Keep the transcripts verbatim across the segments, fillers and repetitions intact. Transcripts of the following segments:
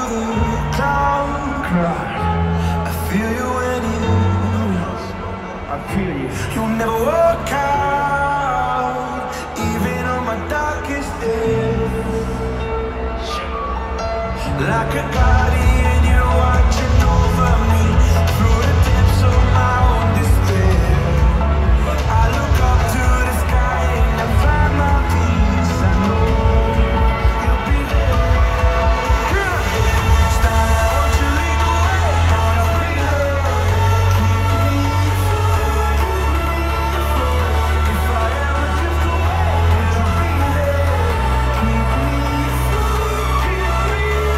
through the clown crowd. I feel you when you know you. I feel you. You'll never walk out, even on my darkest days. Like a guardian, you're watching over me through the depths of my own despair. I look up to the sky and I find my peace. I know you'll be there. Style, won't you lead the way? Wanna be there. Keep me afloat, keep me afloat. If I ever drift away, you'll be there. Keep me afloat, keep me afloat.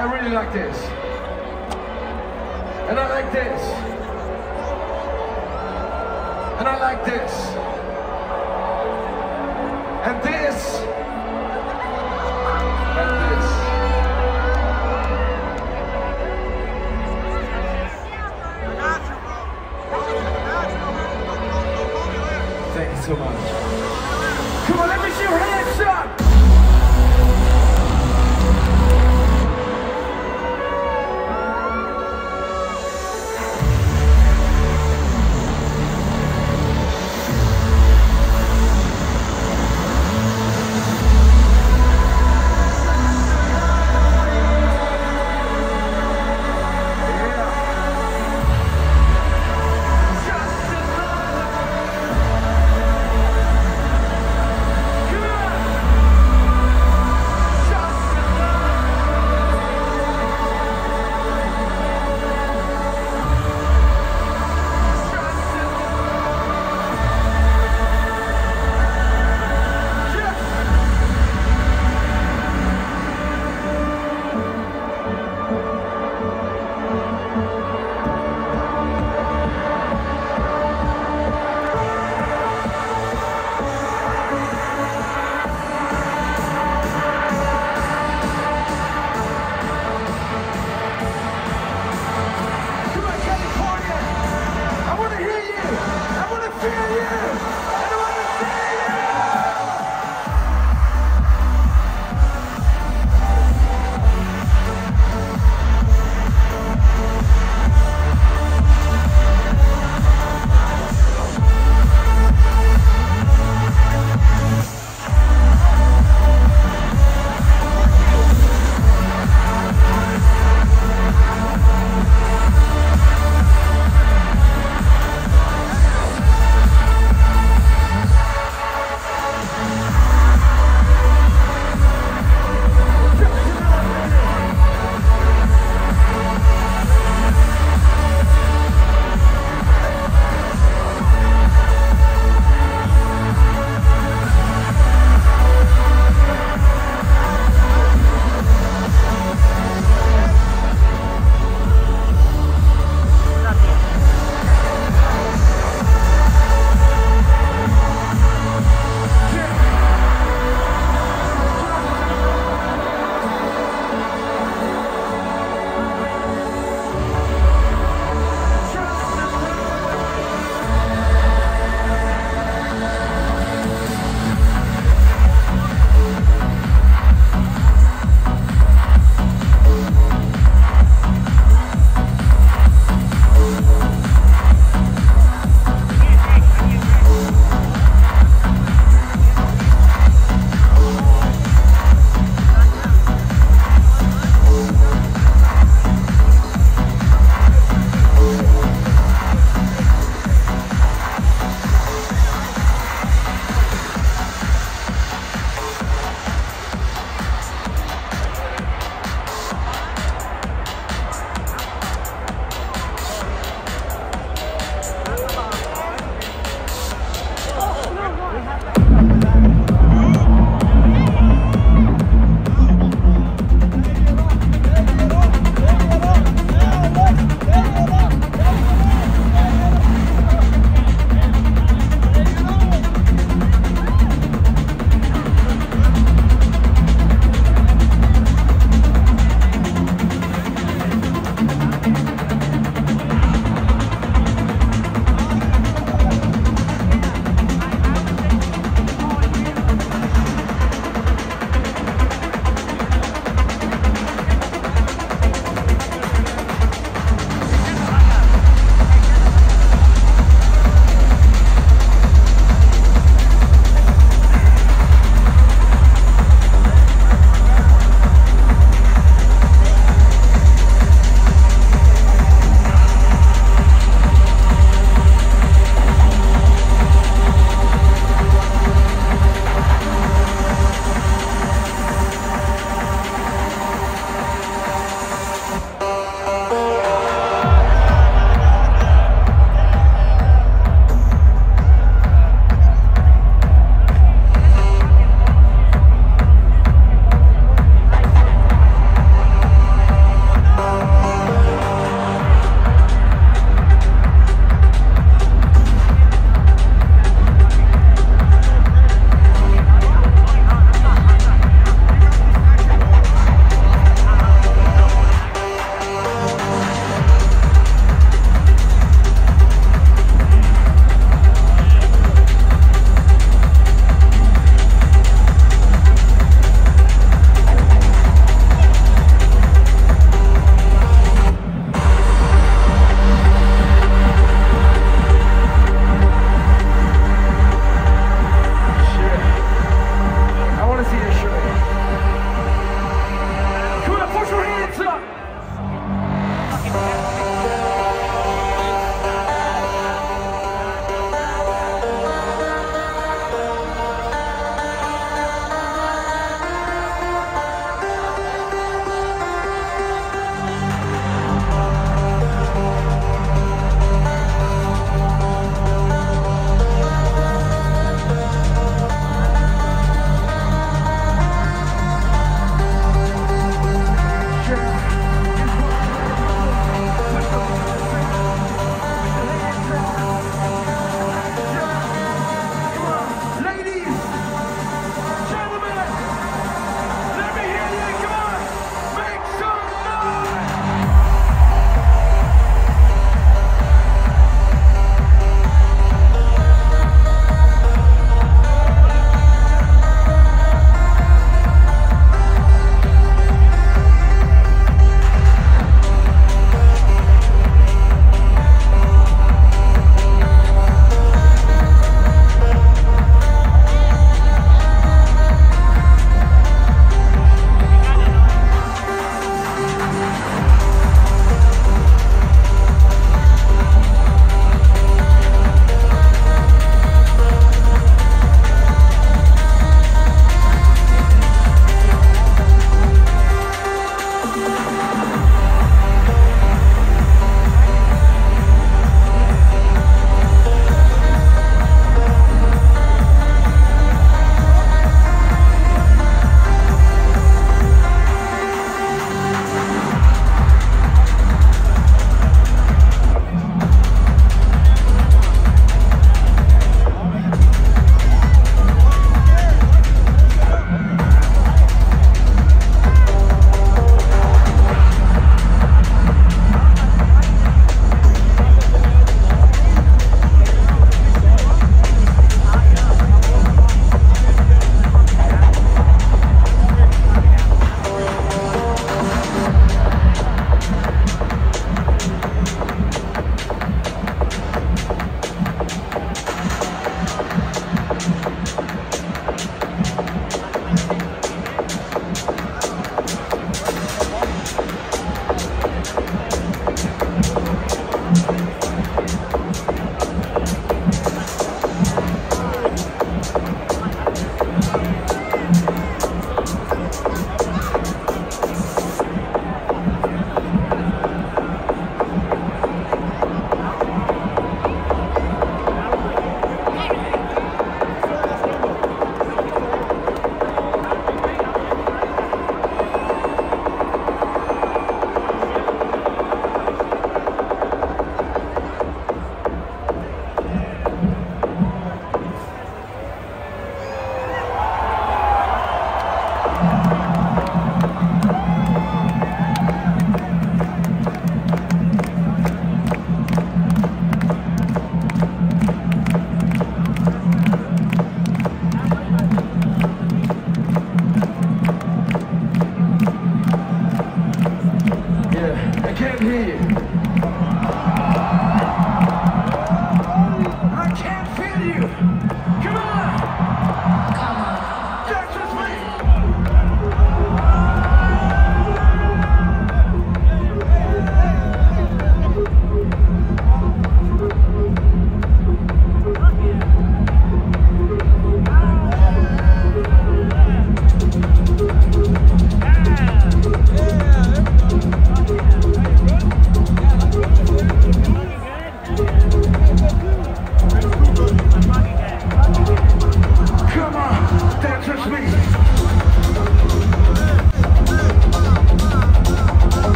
I really like this. And I like this. And I like this. And this. And this. Thank you so much. Come on, let me see your hands up!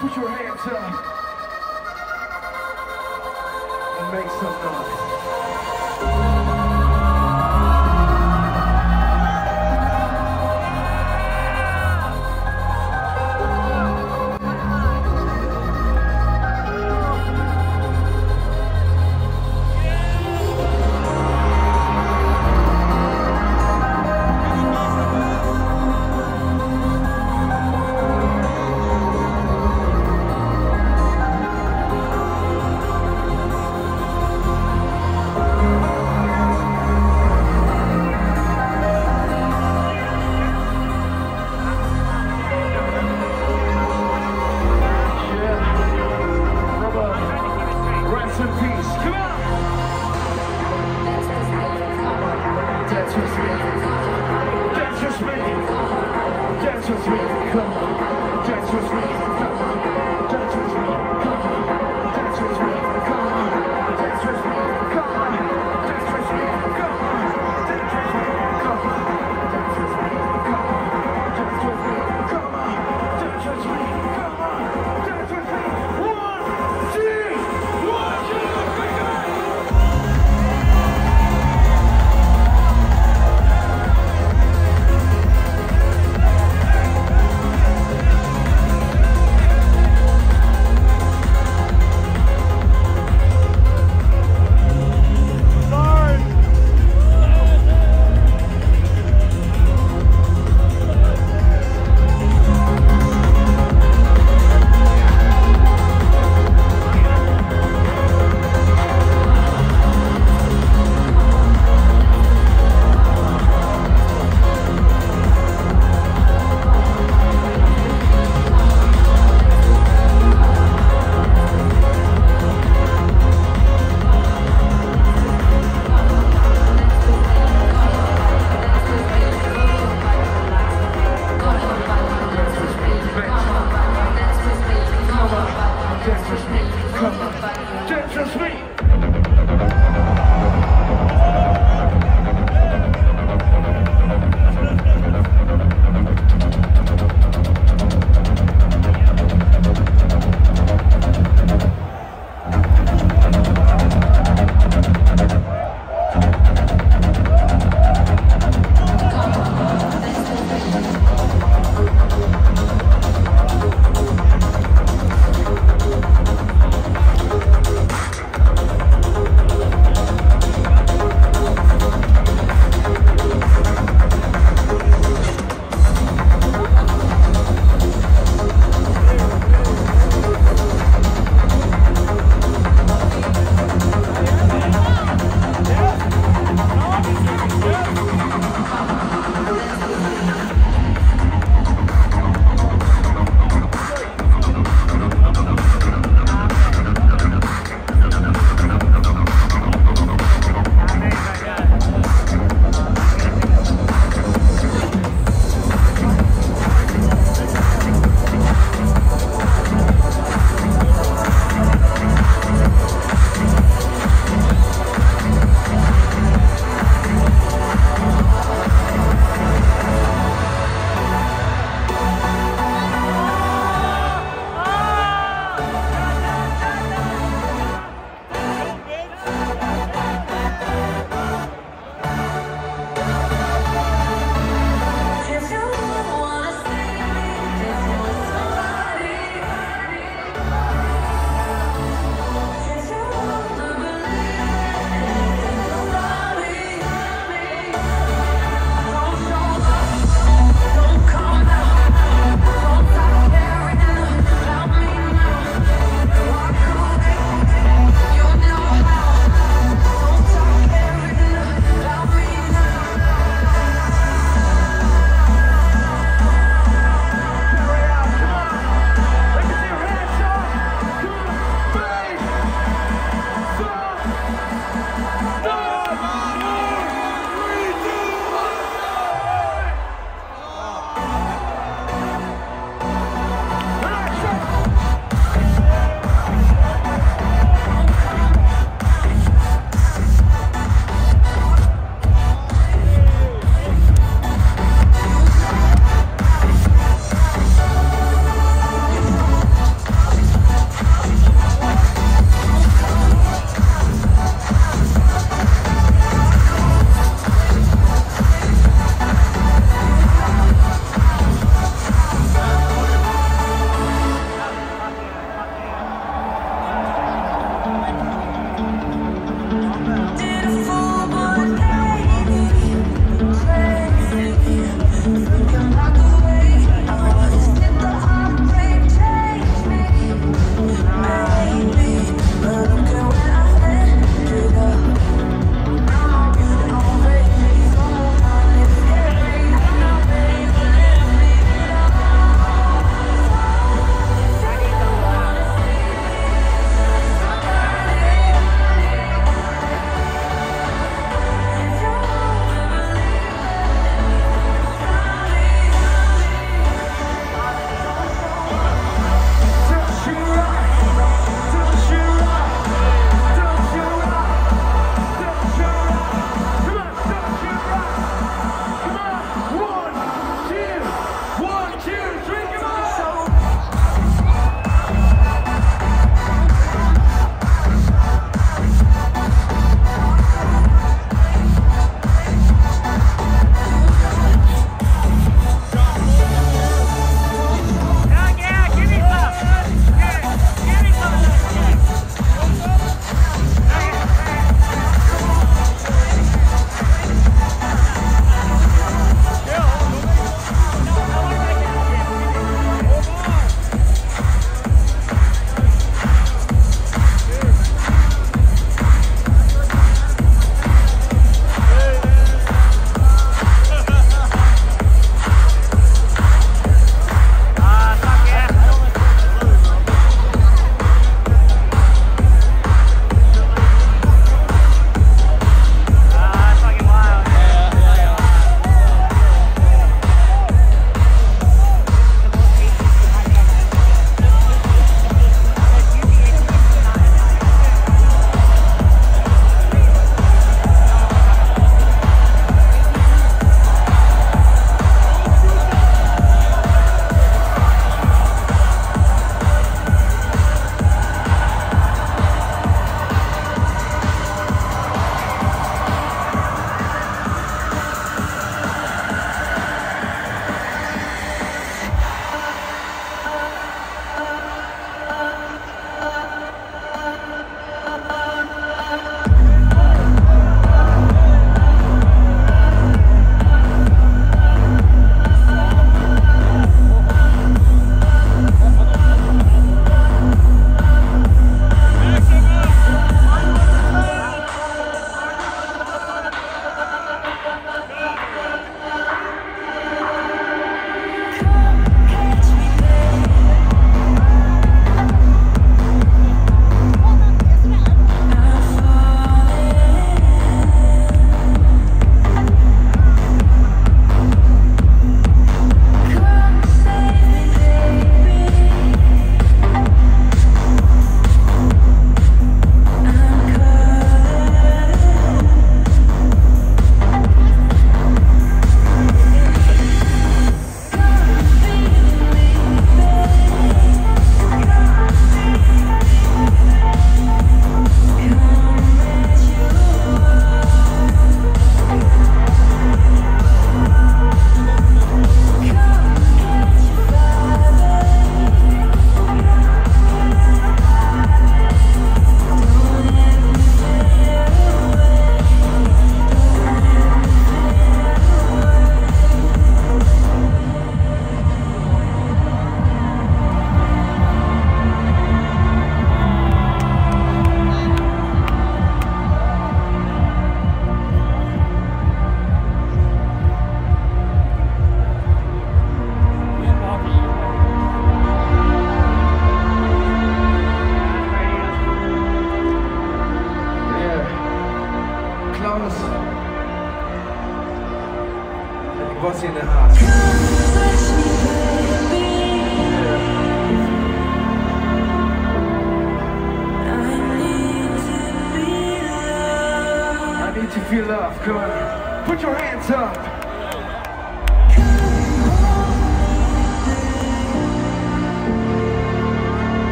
Put your hands up and make some noise.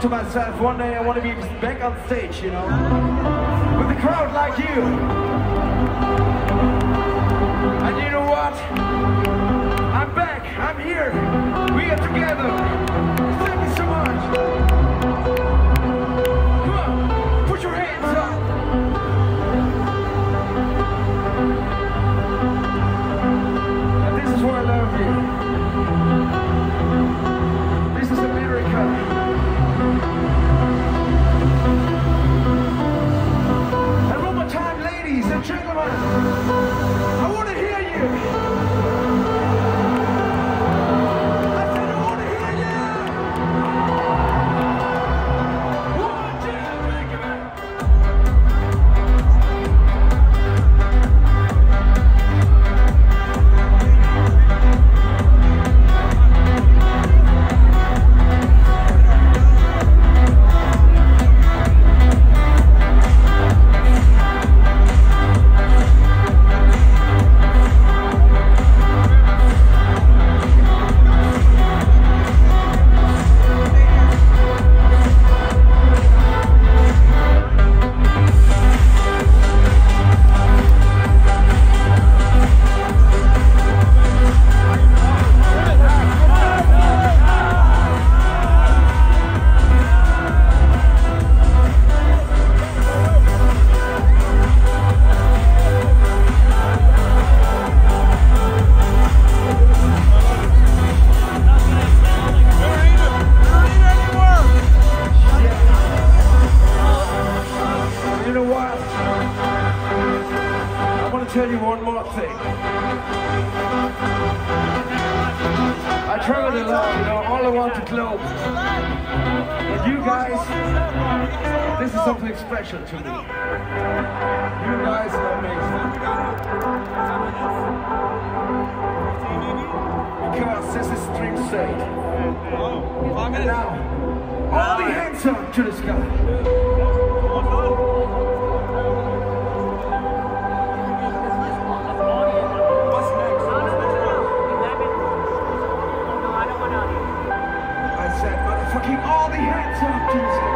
To myself, one day I want to be back on stage, you know, with a crowd like you. And you know what? I'm back, I'm here, we are together. Thank you so much. Come on, put your hands up. And this is where I love you. This is America. Gentlemen, I want to hear you. I said I want to hear you. One, two, three, give tell you one more thing. I traveled a lot, you know, all around the globe. And you guys, this is something special to me. You guys are amazing. Because this is dream state. Now, all the hands up to the sky. Fucking all the hands up to the sky.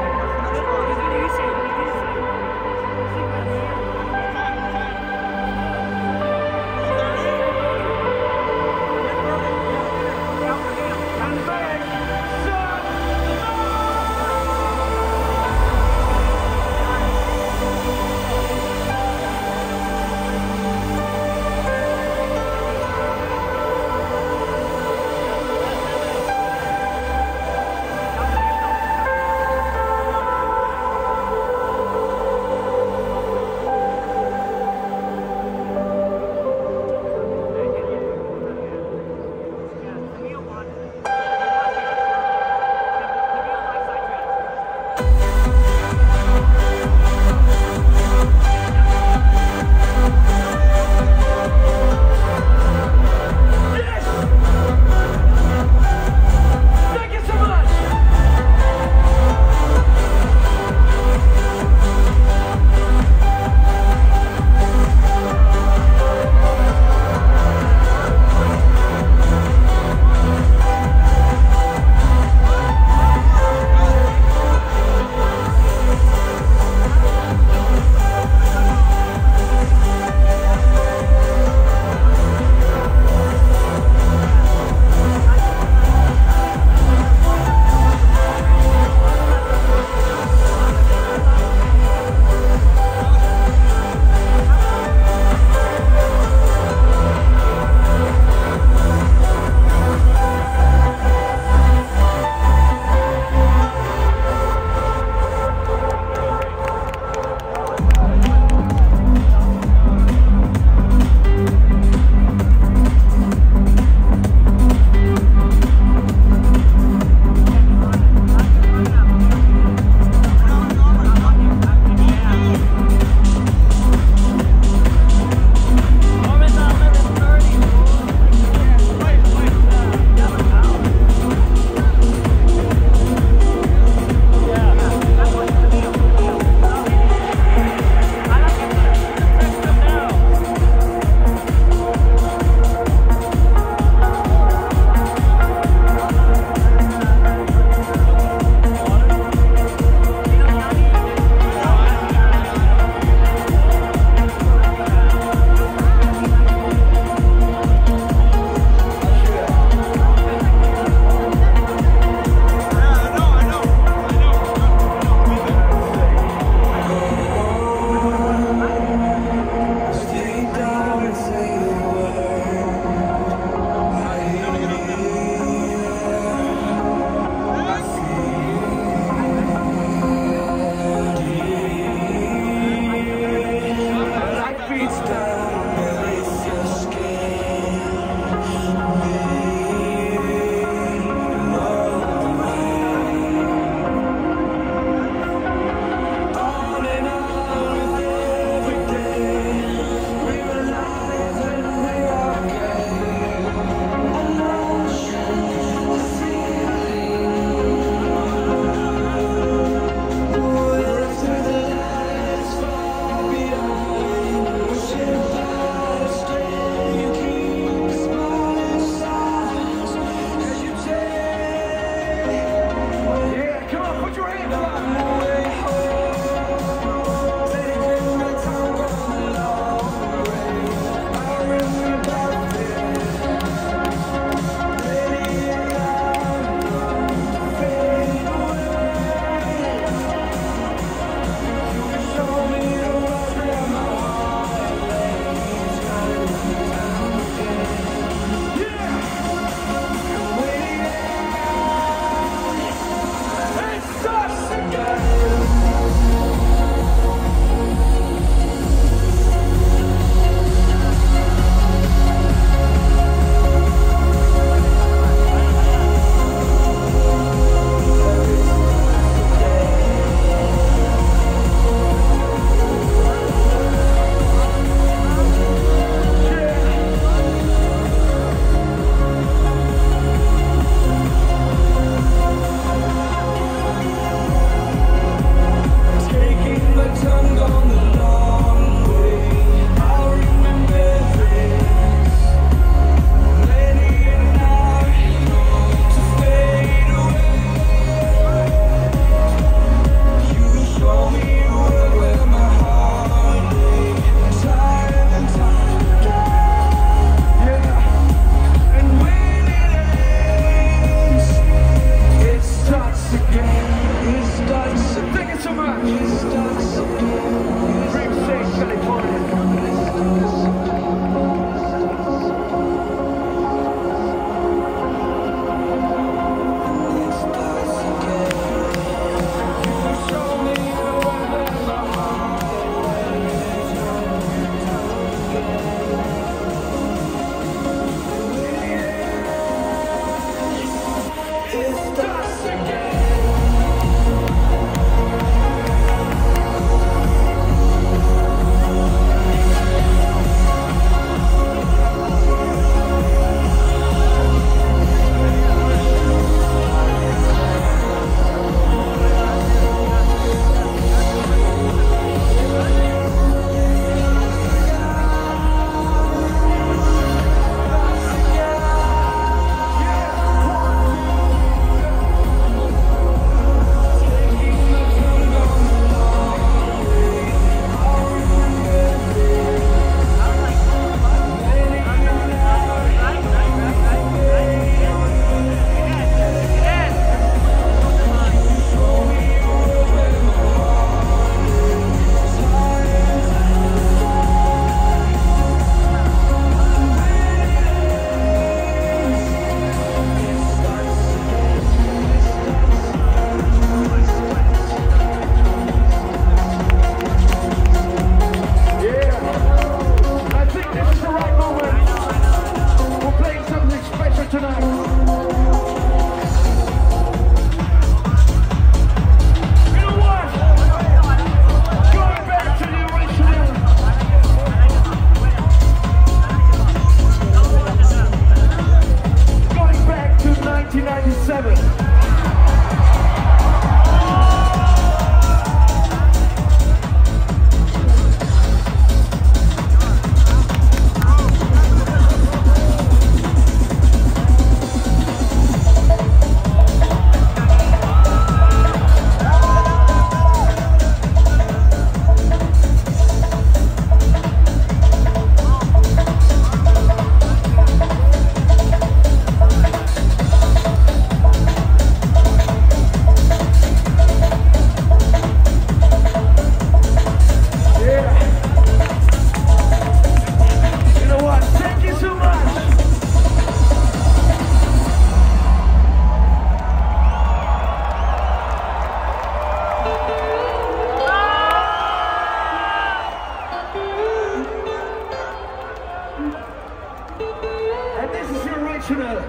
to the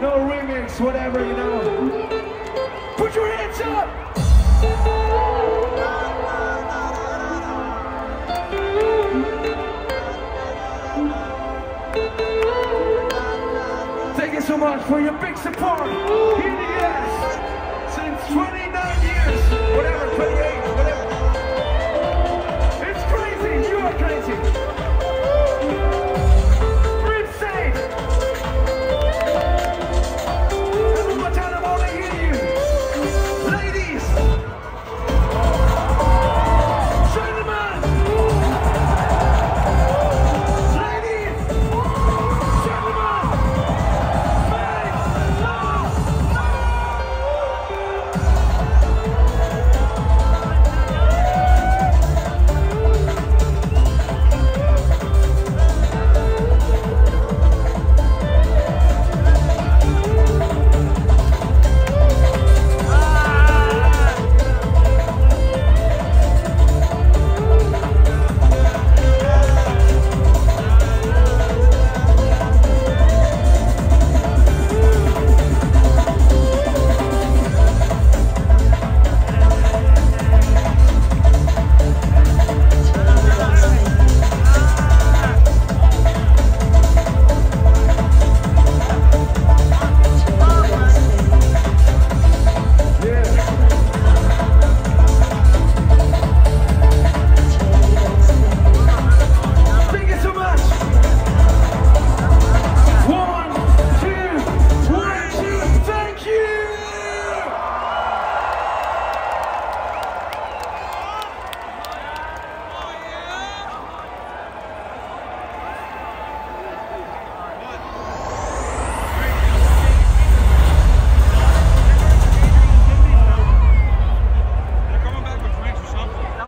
no remix, whatever, you know. Put your hands up! Thank you so much for your big support here in the U S since twenty-nine years, whatever.